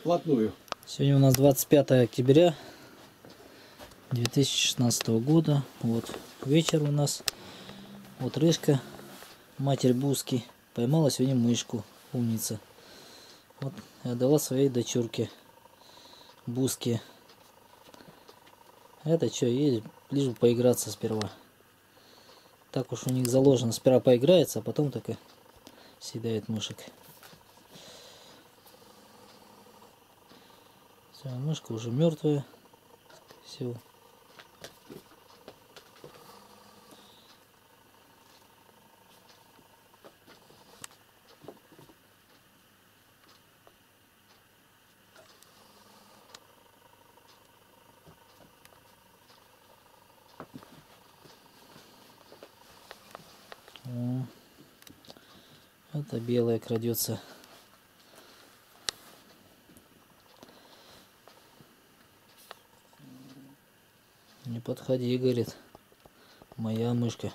вплотную. Сегодня у нас 25 октября 2016 года. Вот вечер у нас. Вот Рыжка, матерь Буски, поймала сегодня мышку. Умница. Вот отдала своей дочурке Буске. Это что, ей лишь бы поиграться сперва. Так уж у них заложено. Сперва поиграется, а потом так и съедает мышек. Все, мышка уже мертвая. Все. О, это белая крадется. Не подходи, говорит, моя мышка.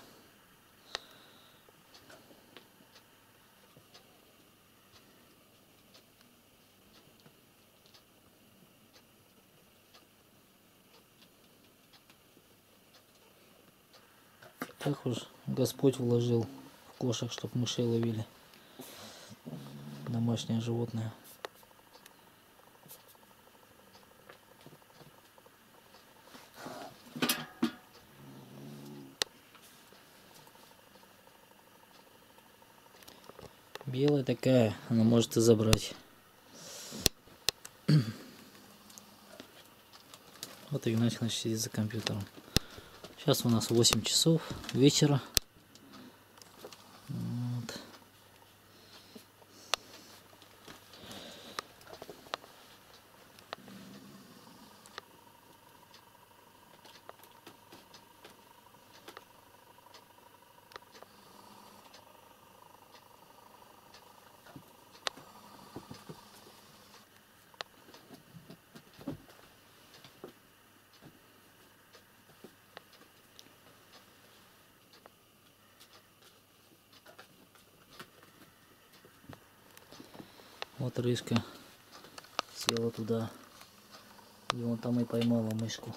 Так уж Господь вложил в кошек, чтоб мышей ловили. Домашнее животное. Белая такая, она может и забрать. Вот Игнатий, значит, сидит за компьютером. Сейчас у нас 8 часов вечера. Вот. Вот Рыжка села туда, и он там и поймала мышку.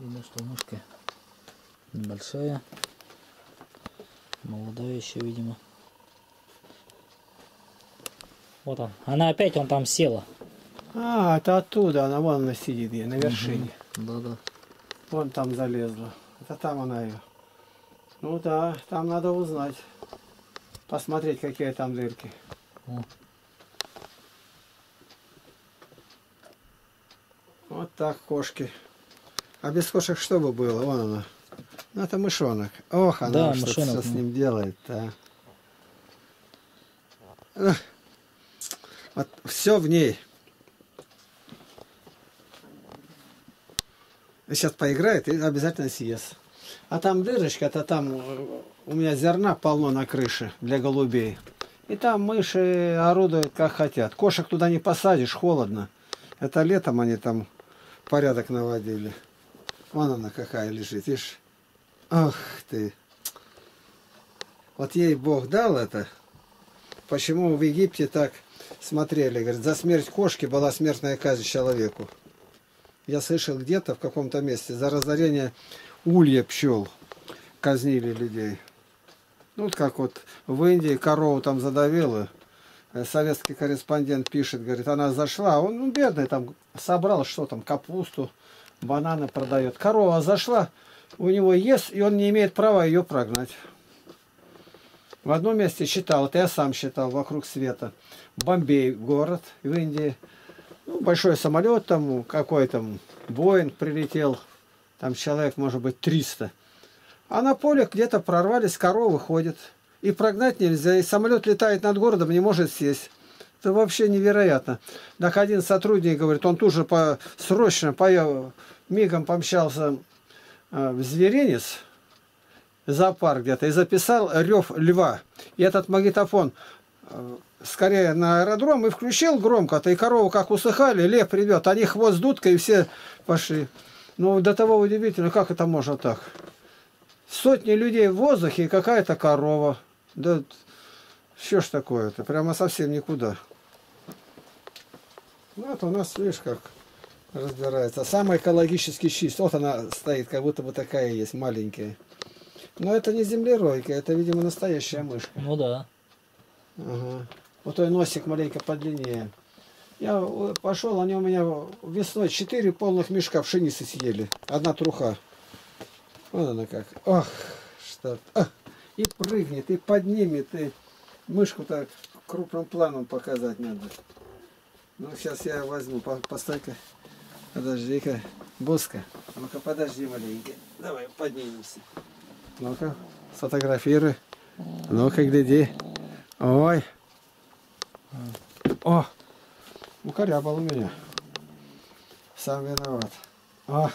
Видно, что мышка большая, молодая еще, видимо. Вот он, она опять он там села. А, это оттуда, она вон она сидит, ей на вершине. Да-да. Вон там залезла, это там она ее. Ну да, там надо узнать. Посмотреть, какие там дырки. О. Вот так кошки. А без кошек что бы было? Вон она. Ну, это мышонок. Ох, она да, что-то с ним делает. А. Вот все в ней. Сейчас поиграет и обязательно съест. А там дырочка-то, там у меня зерна полно на крыше для голубей. И там мыши орудуют как хотят. Кошек туда не посадишь, холодно. Это летом они там порядок наводили. Вон она какая лежит, видишь? Ах ты! Вот ей Бог дал это. Почему в Египте так смотрели? Говорит, за смерть кошки была смертная казнь человеку. Я слышал где-то в каком-то месте за разорение улья пчел казнили людей. Ну вот как вот в Индии корову там задавила. Советский корреспондент пишет, говорит, она зашла, он ну, бедный там собрал, что там, капусту, бананы продает. Корова зашла, у него ест, и он не имеет права ее прогнать. В одном месте считал, это я сам считал, вокруг света. Бомбей город в Индии. Ну, большой самолет там, какой там, Боинг прилетел. Там человек, может быть, 300. А на поле где-то прорвались, коровы ходят. И прогнать нельзя. И самолет летает над городом, не может сесть. Это вообще невероятно. Так один сотрудник говорит, он тут же мигом помчался в зверинец, зоопарк где-то, и записал рев льва. И этот магнитофон скорее на аэродром и включил громко-то. И коровы как усыхали, лев придет. Они хвост дудкой, и все пошли. Ну, до того удивительно, как это можно так? Сотни людей в воздухе и какая-то корова. Да что ж такое-то? Прямо совсем никуда. Вот у нас, видишь, как разбирается. Самый экологически чист. Вот она стоит, как будто бы такая есть, маленькая. Но это не землеройка, это, видимо, настоящая мышка. Ну да. Ага. Вот и носик маленько подлиннее. Я пошел, они у меня весной 4 полных мешка пшеницы съели. Одна труха. Вот она как. Ох, что. Ох. И прыгнет, и поднимет, и мышку так крупным планом показать надо. Ну, сейчас я возьму. Постой-ка. Подожди-ка. Буска. Ну-ка, подожди маленько. Давай, поднимемся. Ну-ка, сфотографируй. Ну-ка, гляди. Ой. О! Укорябал у меня. Сам виноват. О!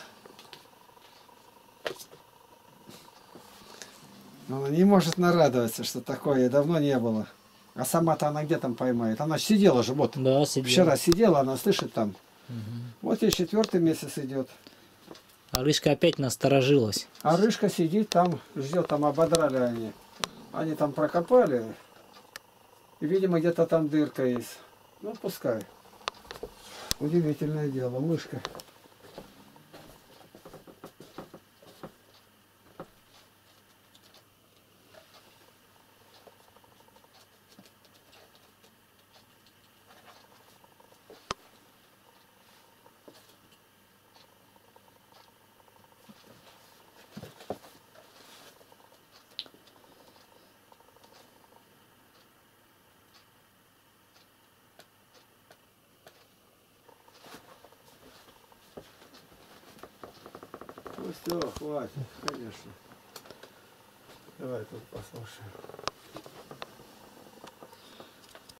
Но она не может нарадоваться, что такое давно не было. А сама-то она где там поймает? Она сидела же, вот. Да, сидела. Вчера сидела, она слышит там. Угу. Вот ей 4-й месяц идет. А рыжка опять насторожилась. А рыжка сидит там, ждет, там ободрали они. Они там прокопали. И, видимо, где-то там дырка есть. Ну, пускай. Удивительное дело, мышка. Ну все, хватит, конечно. Давай тут послушаем.